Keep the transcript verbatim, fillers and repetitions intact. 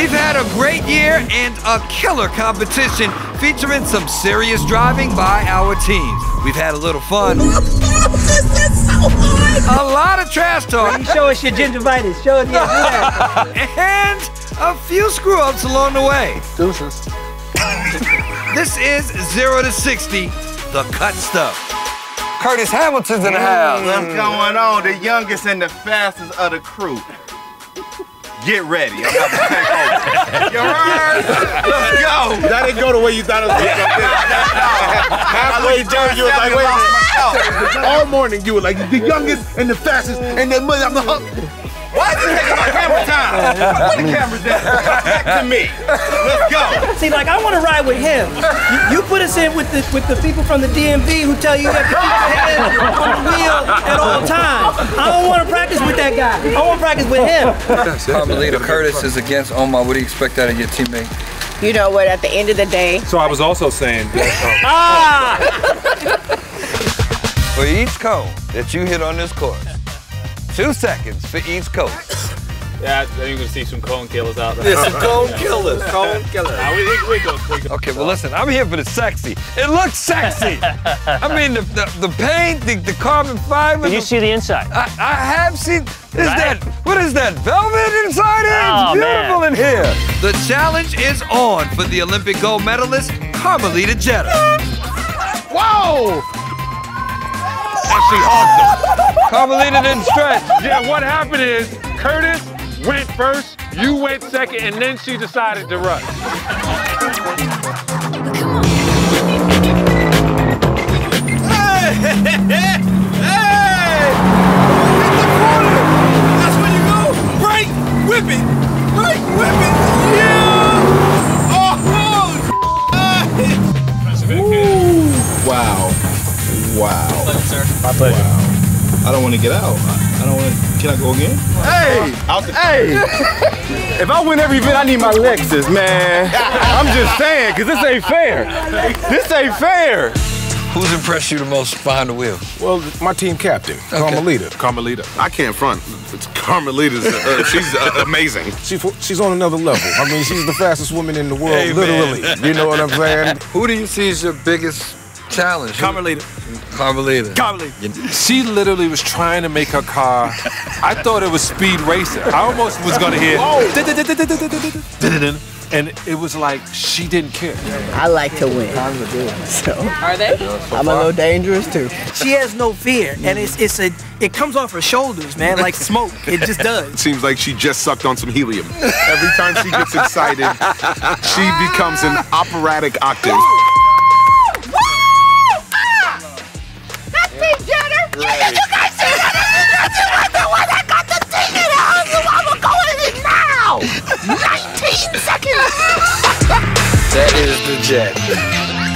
We've had a great year and a killer competition featuring some serious driving by our teams. We've had a little fun. This is so hard. A lot of trash talk. Show us your gingivitis. Show us your And a few screw-ups along the way. Deuces. This is zero to sixty, the cut stuff. Curtis Hamilton's in the house. What's going on? The youngest and the fastest of the crew. Get ready. I'm about to take over. You heard? Let's go. That didn't go the way you thought it was going to go. Halfway down, you were like, wait a minute. All morning, you were like, the youngest and the fastest, and then I'm the hook. Why is it taking my camera time? Put the camera down. Back to me. Let's go. See, like, I want to ride with him. You, you put us in with the, with the people from the D M V who tell you you have to keep your head on the wheel at all times. I don't want to practice with that guy. I want to practice with him. Carmelita, Curtis is against Omar. What do you expect out of your teammate? You know what, at the end of the day. So I was also saying that. Ah! For each cone that you hit on this course, Two seconds for each coach. Yeah, you're going to see some cone killers out there. There's some cone killers. Cone killers. Nah, we, we, we go, we go. Okay, well, listen, I'm here for the sexy. It looks sexy. I mean, the, the, the paint, the, the carbon fiber. Did you the, see the inside? I, I have seen. Is right? that, what is that, velvet inside it? Oh, it's beautiful man. in here. The challenge is on for the Olympic gold medalist, Carmelita Jeter. Whoa! And she honked him. Carmelita didn't stretch. Yeah, what happened is Curtis went first, you went second, and then she decided to run. Hey! Hey! Hit the corner! That's where you go! Right! Whip it! Right! Whip it! Yeah! Oh! Wow. Wow. My pleasure. Wow. I don't want to get out. I don't want to. Can I go again? Hey! Out the hey! If I win every event, I need my Lexus, man. I'm just saying, because this ain't fair. This ain't fair. Who's impressed you the most behind the wheel? Well, my team captain, okay. Carmelita. Carmelita. I can't front. It's Carmelita's. Uh, she's uh, amazing. She, she's on another level. I mean, she's the fastest woman in the world, hey, literally. Man. You know what I'm saying? Who do you see is your biggest challenge? Carmelita. Carmelita. Carmelita. She literally was trying to make her car. I thought it was speed racing. I almost was gonna hear. And it was like she didn't care. I like to win. So are they? I'm a little dangerous too. She has no fear, and it's it's a it comes off her shoulders, man, like smoke. It just does. It seems like she just sucked on some helium. Every time she gets excited, she becomes an operatic octave. nineteen seconds! That is the jet.